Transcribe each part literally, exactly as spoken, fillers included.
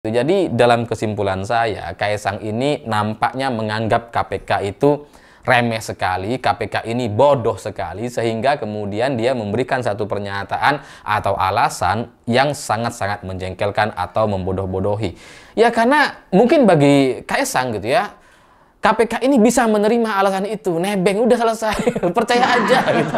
Jadi dalam kesimpulan saya, Kaesang ini nampaknya menganggap K P K itu remeh sekali, K P K ini bodoh sekali, sehingga kemudian dia memberikan satu pernyataan atau alasan yang sangat-sangat menjengkelkan atau membodoh-bodohi. Ya karena mungkin bagi Kaesang gitu ya, K P K ini bisa menerima alasan itu, nebeng udah selesai, percaya aja gitu.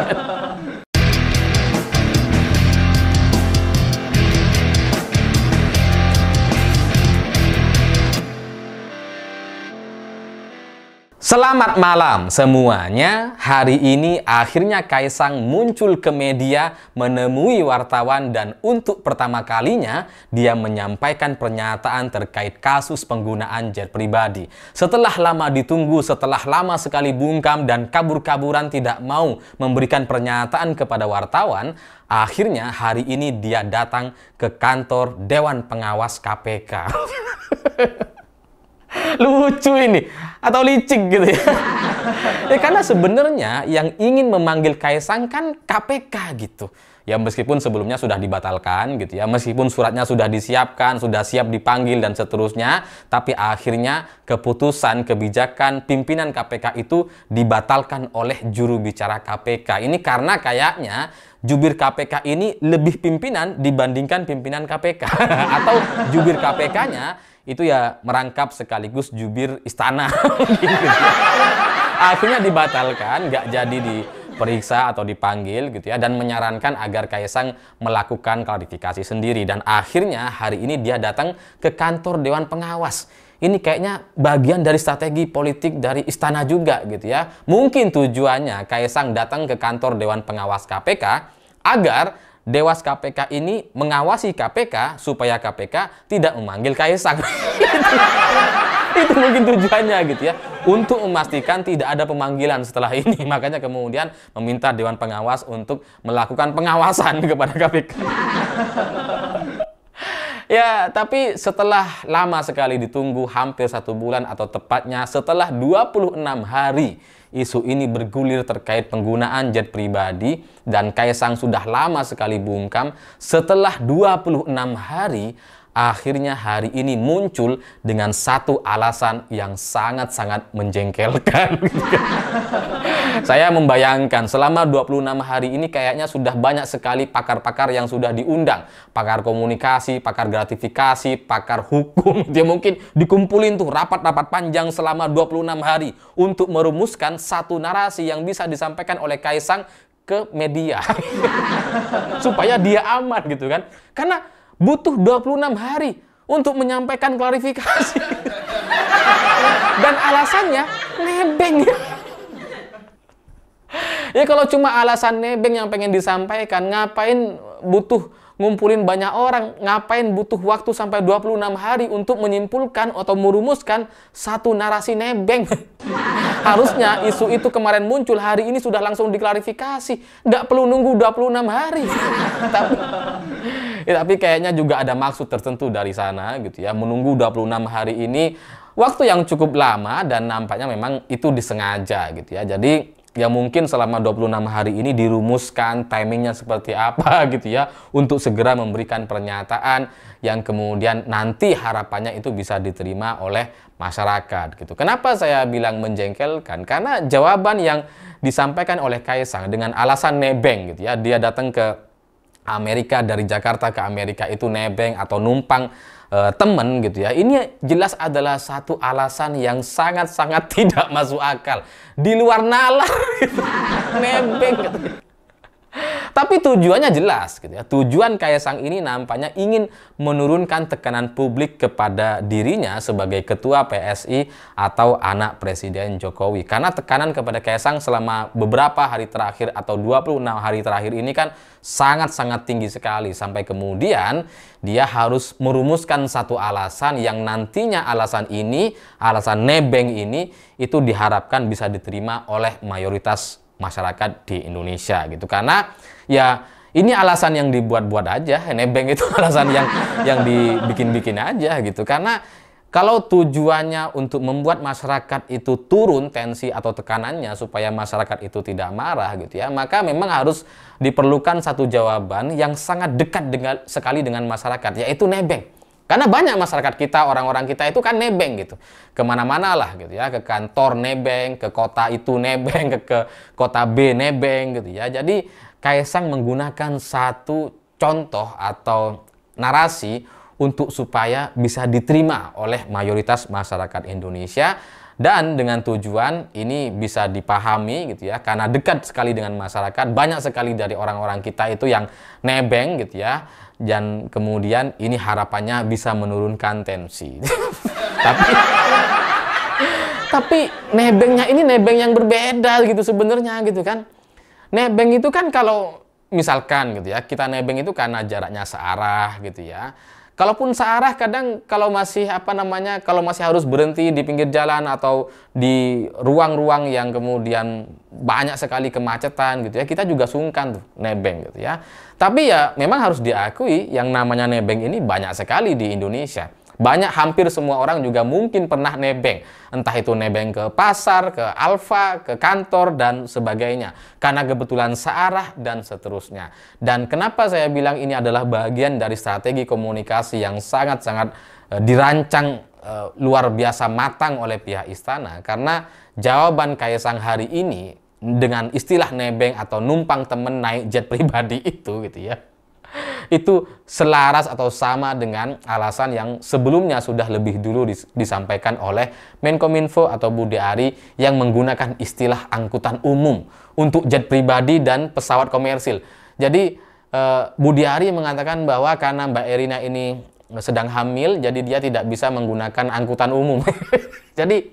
Selamat malam semuanya. Hari ini akhirnya Kaesang muncul ke media menemui wartawan dan untuk pertama kalinya dia menyampaikan pernyataan terkait kasus penggunaan jet pribadi. Setelah lama ditunggu, setelah lama sekali bungkam dan kabur-kaburan tidak mau memberikan pernyataan kepada wartawan, akhirnya hari ini dia datang ke kantor Dewan Pengawas K P K. Lucu ini atau licik gitu ya. Ya karena sebenarnya yang ingin memanggil Kaesang kan K P K gitu. Ya meskipun sebelumnya sudah dibatalkan gitu ya, meskipun suratnya sudah disiapkan, sudah siap dipanggil dan seterusnya, tapi akhirnya keputusan kebijakan pimpinan K P K itu dibatalkan oleh juru bicara K P K. Ini karena kayaknya jubir K P K ini lebih pimpinan dibandingkan pimpinan K P K atau jubir K P K-nya itu ya merangkap sekaligus jubir istana. Akhirnya dibatalkan, nggak jadi di periksa atau dipanggil gitu ya, dan menyarankan agar Kaesang melakukan klarifikasi sendiri. Dan akhirnya hari ini dia datang ke kantor Dewan Pengawas. Ini kayaknya bagian dari strategi politik dari istana juga gitu ya. Mungkin tujuannya Kaesang datang ke kantor Dewan Pengawas K P K agar Dewas K P K ini mengawasi K P K supaya K P K tidak memanggil Kaesang. Itu mungkin tujuannya gitu ya, untuk memastikan tidak ada pemanggilan setelah ini. Makanya kemudian meminta Dewan Pengawas untuk melakukan pengawasan kepada K P K. Ya, tapi setelah lama sekali ditunggu, hampir satu bulan atau tepatnya setelah dua puluh enam hari, isu ini bergulir terkait penggunaan jet pribadi dan Kaesang sudah lama sekali bungkam. Setelah dua puluh enam hari, akhirnya hari ini muncul dengan satu alasan yang sangat-sangat menjengkelkan. Saya membayangkan selama dua puluh enam hari ini kayaknya sudah banyak sekali pakar-pakar yang sudah diundang. Pakar komunikasi, pakar gratifikasi, pakar hukum. Dia mungkin dikumpulin tuh rapat-rapat panjang selama dua puluh enam hari untuk merumuskan satu narasi yang bisa disampaikan oleh Kaesang ke media. Supaya dia aman gitu kan. Karena butuh dua puluh enam hari untuk menyampaikan klarifikasi. Dan alasannya nebeng. Ya kalau cuma alasan nebeng yang pengen disampaikan, ngapain butuh ngumpulin banyak orang, ngapain butuh waktu sampai dua puluh enam hari untuk menyimpulkan atau merumuskan satu narasi nebeng. Harusnya isu itu kemarin muncul, hari ini sudah langsung diklarifikasi. Nggak perlu nunggu dua puluh enam hari. Tapi ya, tapi kayaknya juga ada maksud tertentu dari sana gitu ya, menunggu dua puluh enam hari ini waktu yang cukup lama dan nampaknya memang itu disengaja gitu ya. Jadi ya mungkin selama dua puluh enam hari ini dirumuskan timingnya seperti apa gitu ya, untuk segera memberikan pernyataan yang kemudian nanti harapannya itu bisa diterima oleh masyarakat gitu. Kenapa saya bilang menjengkelkan? Karena jawaban yang disampaikan oleh Kaesang dengan alasan nebeng gitu ya, dia datang ke Amerika, dari Jakarta ke Amerika itu nebeng atau numpang e, temen gitu ya. Ini jelas adalah satu alasan yang sangat-sangat tidak masuk akal. Di luar nalar gitu. Nebeng gitu. Tapi tujuannya jelas gitu ya. Tujuan Kaesang ini nampaknya ingin menurunkan tekanan publik kepada dirinya sebagai ketua P S I atau anak Presiden Jokowi. Karena tekanan kepada Kaesang selama beberapa hari terakhir atau dua puluh enam hari terakhir ini kan sangat-sangat tinggi sekali. Sampai kemudian dia harus merumuskan satu alasan yang nantinya alasan ini, alasan nebeng ini, itu diharapkan bisa diterima oleh mayoritas masyarakat di Indonesia gitu. Karena ya ini alasan yang dibuat-buat aja, nebeng itu alasan yang yang dibikin-bikin aja gitu. Karena kalau tujuannya untuk membuat masyarakat itu turun tensi atau tekanannya supaya masyarakat itu tidak marah gitu ya, maka memang harus diperlukan satu jawaban yang sangat dekat dengan sekali dengan masyarakat, yaitu nebeng. Karena banyak masyarakat kita, orang-orang kita itu kan nebeng gitu. Kemana-mana lah gitu ya, ke kantor nebeng, ke kota itu nebeng, ke, ke kota B nebeng gitu ya. Jadi Kaesang menggunakan satu contoh atau narasi untuk supaya bisa diterima oleh mayoritas masyarakat Indonesia. Dan dengan tujuan ini bisa dipahami gitu ya, karena dekat sekali dengan masyarakat, banyak sekali dari orang-orang kita itu yang nebeng gitu ya. Dan kemudian ini harapannya bisa menurunkan tensi. Tapi tapi nebengnya ini nebeng yang berbeda gitu sebenarnya gitu kan. Nebeng itu kan kalau misalkan gitu ya, kita nebeng itu karena jaraknya searah gitu ya. Kalaupun searah kadang kalau masih apa namanya, kalau masih harus berhenti di pinggir jalan atau di ruang-ruang yang kemudian banyak sekali kemacetan gitu ya, kita juga sungkan tuh nebeng gitu ya. Tapi ya memang harus diakui yang namanya nebeng ini banyak sekali di Indonesia. Banyak, hampir semua orang juga mungkin pernah nebeng. Entah itu nebeng ke pasar, ke Alfa, ke kantor, dan sebagainya. Karena kebetulan searah dan seterusnya. Dan kenapa saya bilang ini adalah bagian dari strategi komunikasi yang sangat-sangat e, dirancang e, luar biasa matang oleh pihak istana. Karena jawaban Kaesang hari ini dengan istilah nebeng atau numpang temen naik jet pribadi itu gitu ya, itu selaras atau sama dengan alasan yang sebelumnya sudah lebih dulu disampaikan oleh Menkominfo atau Budi Arie yang menggunakan istilah angkutan umum untuk jet pribadi dan pesawat komersil. Jadi eh, Budi Arie mengatakan bahwa karena Mbak Erina ini sedang hamil, jadi dia tidak bisa menggunakan angkutan umum. Jadi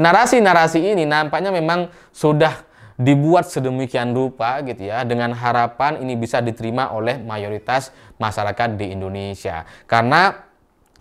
narasi-narasi ini nampaknya memang sudah dibuat sedemikian rupa gitu ya, dengan harapan ini bisa diterima oleh mayoritas masyarakat di Indonesia. Karena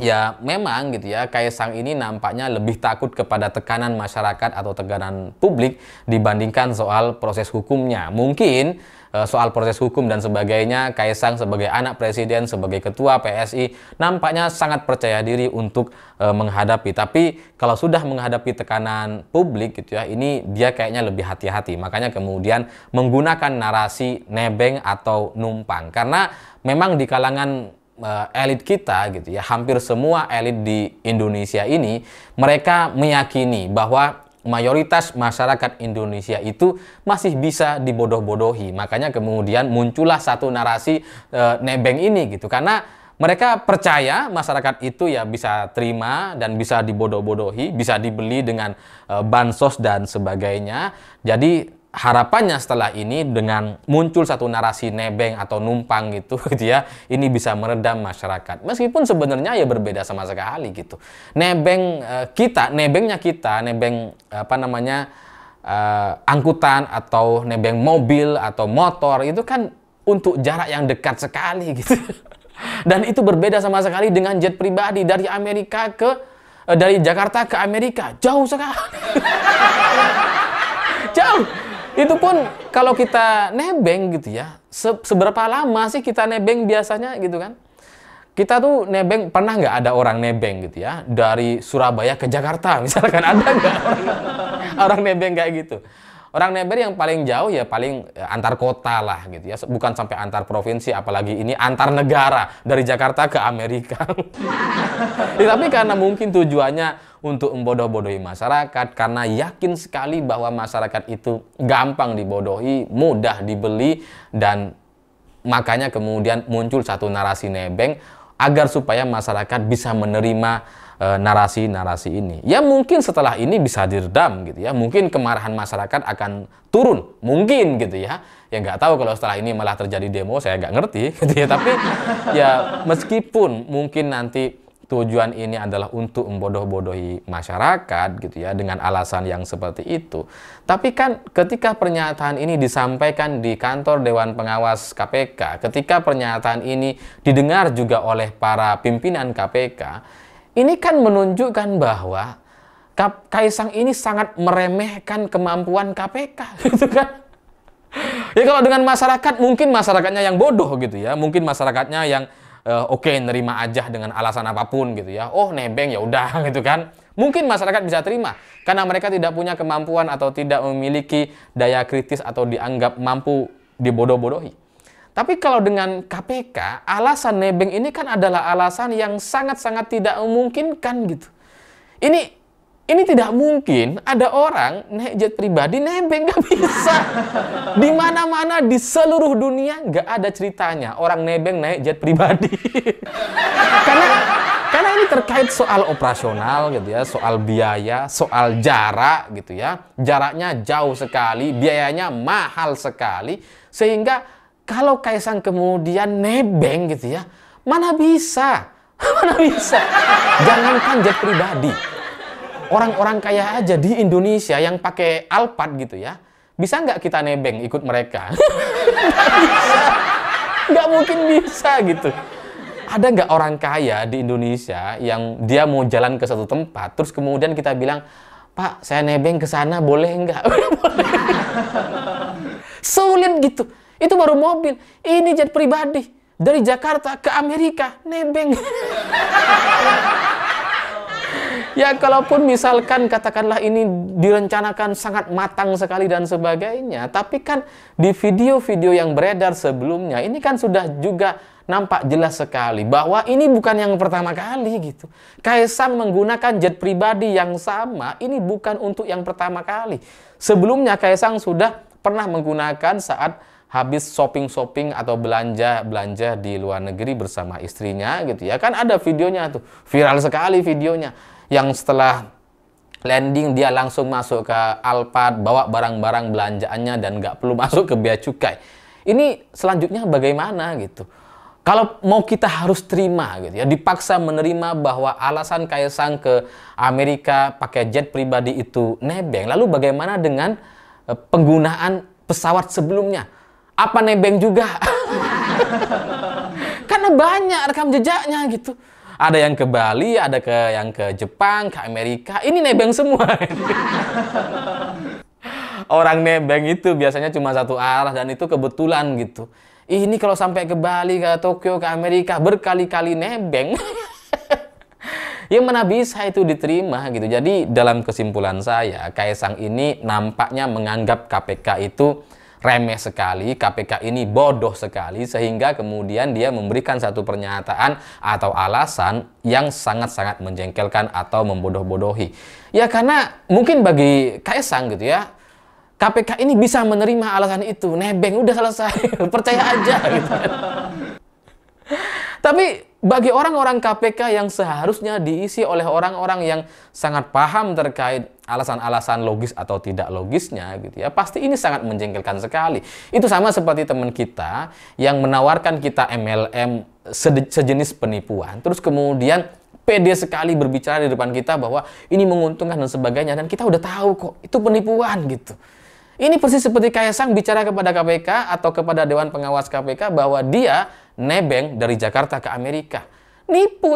ya memang gitu ya, Kaesang ini nampaknya lebih takut kepada tekanan masyarakat atau tekanan publik dibandingkan soal proses hukumnya. Mungkin soal proses hukum dan sebagainya, Kaesang sebagai anak presiden, sebagai ketua P S I nampaknya sangat percaya diri untuk uh, menghadapi. Tapi kalau sudah menghadapi tekanan publik gitu ya, ini dia kayaknya lebih hati-hati. Makanya kemudian menggunakan narasi nebeng atau numpang. Karena memang di kalangan Uh, elit kita gitu ya, hampir semua elit di Indonesia ini mereka meyakini bahwa mayoritas masyarakat Indonesia itu masih bisa dibodoh-bodohi. Makanya kemudian muncullah satu narasi uh, nebeng ini gitu, karena mereka percaya masyarakat itu ya bisa terima dan bisa dibodoh-bodohi, bisa dibeli dengan uh, bansos dan sebagainya. Jadi harapannya setelah ini dengan muncul satu narasi nebeng atau numpang gitu, gitu ya, ini bisa meredam masyarakat. Meskipun sebenarnya ya berbeda sama sekali gitu. Nebeng eh, kita, nebengnya kita, nebeng apa namanya eh, angkutan atau nebeng mobil atau motor itu kan untuk jarak yang dekat sekali gitu. Dan itu berbeda sama sekali dengan jet pribadi dari Amerika ke eh, dari Jakarta ke Amerika, jauh sekali. Jauh. Itu pun kalau kita nebeng gitu ya, se seberapa lama sih kita nebeng biasanya gitu kan? Kita tuh nebeng, pernah nggak ada orang nebeng gitu ya, dari Surabaya ke Jakarta misalkan, ada nggak orang, orang nebeng kayak gitu? Orang nebeng yang paling jauh ya paling antar kota lah gitu ya, bukan sampai antar provinsi, apalagi ini antar negara dari Jakarta ke Amerika. Ya, tapi karena mungkin tujuannya untuk membodoh-bodohi masyarakat, karena yakin sekali bahwa masyarakat itu gampang dibodohi, mudah dibeli, dan makanya kemudian muncul satu narasi nebeng agar supaya masyarakat bisa menerima narasi-narasi ini. Ya mungkin setelah ini bisa diredam gitu ya, mungkin kemarahan masyarakat akan turun, mungkin gitu ya. Ya nggak tahu kalau setelah ini malah terjadi demo, saya nggak ngerti gitu ya. Tapi ya meskipun mungkin nanti tujuan ini adalah untuk membodoh-bodohi masyarakat gitu ya, dengan alasan yang seperti itu. Tapi kan ketika pernyataan ini disampaikan di kantor Dewan Pengawas K P K, ketika pernyataan ini didengar juga oleh para pimpinan K P K, ini kan menunjukkan bahwa Kaesang ini sangat meremehkan kemampuan K P K gitu kan. Ya kalau dengan masyarakat, mungkin masyarakatnya yang bodoh gitu ya, mungkin masyarakatnya yang Uh, oke, okay, nerima aja dengan alasan apapun gitu ya. Oh, nebeng ya udah gitu kan. Mungkin masyarakat bisa terima karena mereka tidak punya kemampuan atau tidak memiliki daya kritis atau dianggap mampu dibodoh-bodohi. Tapi kalau dengan K P K, alasan nebeng ini kan adalah alasan yang sangat-sangat tidak memungkinkan gitu. Ini ini tidak mungkin ada orang naik jet pribadi nebeng, nggak bisa. Di mana-mana di seluruh dunia nggak ada ceritanya orang nebeng naik jet pribadi. karena karena ini terkait soal operasional gitu ya, soal biaya, soal jarak gitu ya. Jaraknya jauh sekali, biayanya mahal sekali, sehingga kalau Kaesang kemudian nebeng gitu ya, mana bisa, mana bisa. Jangankan jet pribadi, orang-orang kaya aja di Indonesia yang pakai Alphard gitu ya, bisa nggak kita nebeng ikut mereka? Nggak bisa, nggak mungkin bisa gitu. Ada nggak orang kaya di Indonesia yang dia mau jalan ke satu tempat, terus kemudian kita bilang, Pak, saya nebeng ke sana, boleh nggak? Boleh. Sulit gitu. Itu baru mobil, ini jet pribadi dari Jakarta ke Amerika, nebeng. Ya kalaupun misalkan katakanlah ini direncanakan sangat matang sekali dan sebagainya, tapi kan di video-video yang beredar sebelumnya, ini kan sudah juga nampak jelas sekali bahwa ini bukan yang pertama kali gitu. Kaesang menggunakan jet pribadi yang sama, ini bukan untuk yang pertama kali. Sebelumnya Kaesang sudah pernah menggunakan saat habis shopping-shopping atau belanja-belanja di luar negeri bersama istrinya gitu ya. Kan ada videonya tuh, viral sekali videonya. Yang setelah landing dia langsung masuk ke Alphard, bawa barang-barang belanjaannya dan nggak perlu masuk ke bea cukai. Ini selanjutnya bagaimana gitu? Kalau mau kita harus terima gitu ya, dipaksa menerima bahwa alasan Kaesang ke Amerika pakai jet pribadi itu nebeng. Lalu bagaimana dengan penggunaan pesawat sebelumnya? Apa nebeng juga? Karena banyak rekam jejaknya gitu. Ada yang ke Bali, ada ke yang ke Jepang, ke Amerika. Ini nebeng semua. Orang nebeng itu biasanya cuma satu arah dan itu kebetulan gitu. Ini kalau sampai ke Bali, ke Tokyo, ke Amerika berkali-kali nebeng. Ya mana bisa itu diterima gitu. Jadi dalam kesimpulan saya, Kaesang ini nampaknya menganggap K P K itu remeh sekali, K P K ini bodoh sekali, sehingga kemudian dia memberikan satu pernyataan atau alasan yang sangat-sangat menjengkelkan atau membodoh-bodohi. Ya karena mungkin bagi Kaesang gitu ya, K P K ini bisa menerima alasan itu, nebeng udah selesai, percaya aja gitu. Tapi bagi orang-orang K P K yang seharusnya diisi oleh orang-orang yang sangat paham terkait alasan-alasan logis atau tidak logisnya gitu ya, pasti ini sangat menjengkelkan sekali. Itu sama seperti teman kita yang menawarkan kita M L M sejenis penipuan, terus kemudian pede sekali berbicara di depan kita bahwa ini menguntungkan dan sebagainya, dan kita udah tahu kok itu penipuan gitu. Ini persis seperti Kaesang bicara kepada K P K atau kepada Dewan Pengawas K P K bahwa dia nebeng dari Jakarta ke Amerika. Nipu.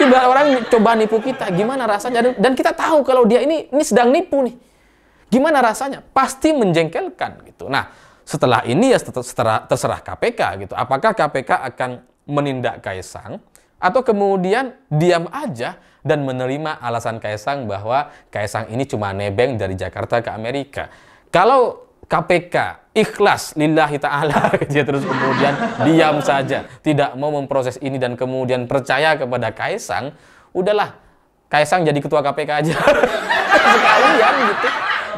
Ibarat orang coba nipu kita, gimana rasanya? Dan kita tahu kalau dia ini, ini sedang nipu nih. Gimana rasanya? Pasti menjengkelkan gitu. Nah, setelah ini ya terserah K P K gitu. Apakah K P K akan menindak Kaesang? Atau kemudian diam aja dan menerima alasan Kaesang bahwa Kaesang ini cuma nebeng dari Jakarta ke Amerika. Kalau K P K ikhlas lillahi ta'ala, dia terus kemudian diam saja, tidak mau memproses ini dan kemudian percaya kepada Kaesang, udahlah Kaesang jadi ketua K P K aja. Sekalian gitu.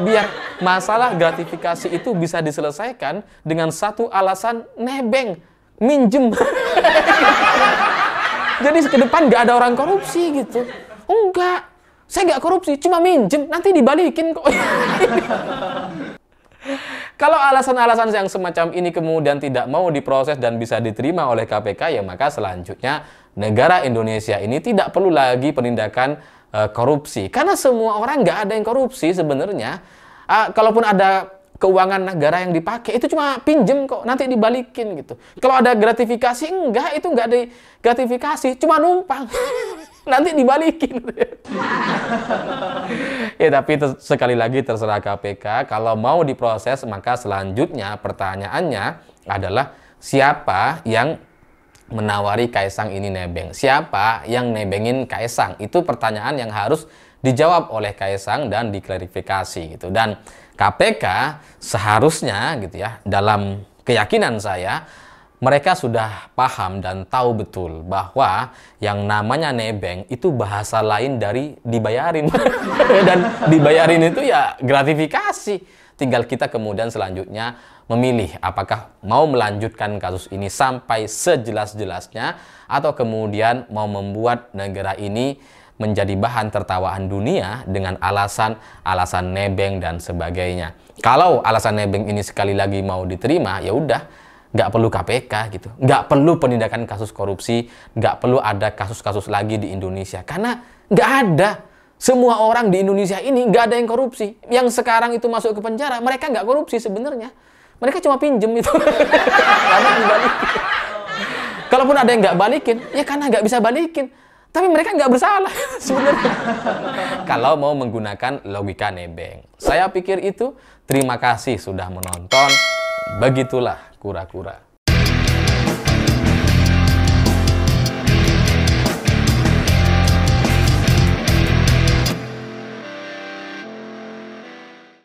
Biar masalah gratifikasi itu bisa diselesaikan dengan satu alasan nebeng, minjem. Jadi ke depan nggak ada orang korupsi gitu. Enggak, saya nggak korupsi, cuma minjem, nanti dibalikin kok. Kalau alasan-alasan yang semacam ini kemudian tidak mau diproses dan bisa diterima oleh K P K, ya maka selanjutnya negara Indonesia ini tidak perlu lagi penindakan uh, korupsi. Karena semua orang nggak ada yang korupsi sebenarnya. Uh, kalaupun ada keuangan negara yang dipakai itu cuma pinjem kok, nanti dibalikin gitu. Kalau ada gratifikasi, enggak, itu enggak ada gratifikasi, cuma numpang. Nanti dibalikin. Ya tapi sekali lagi terserah K P K, kalau mau diproses maka selanjutnya pertanyaannya adalah siapa yang menawari Kaesang ini nebeng? Siapa yang nebengin Kaesang? Itu pertanyaan yang harus dijawab oleh Kaesang dan diklarifikasi gitu. Dan K P K seharusnya gitu ya, dalam keyakinan saya, mereka sudah paham dan tahu betul bahwa yang namanya nebeng itu bahasa lain dari dibayarin. Dan dibayarin itu ya gratifikasi. Tinggal kita kemudian selanjutnya memilih apakah mau melanjutkan kasus ini sampai sejelas-jelasnya atau kemudian mau membuat negara ini menjadi bahan tertawaan dunia dengan alasan-alasan nebeng dan sebagainya. Kalau alasan nebeng ini sekali lagi mau diterima, ya udah. Nggak perlu K P K gitu, nggak perlu penindakan kasus korupsi, nggak perlu ada kasus-kasus lagi di Indonesia. Karena nggak ada, semua orang di Indonesia ini nggak ada yang korupsi. Yang sekarang itu masuk ke penjara, mereka nggak korupsi sebenarnya. Mereka cuma pinjem itu. Kalaupun ada yang nggak balikin, ya karena nggak bisa balikin. Tapi mereka nggak bersalah sebenarnya. Kalau mau menggunakan logika nebeng. Saya pikir itu, terima kasih sudah menonton. Begitulah kura-kura.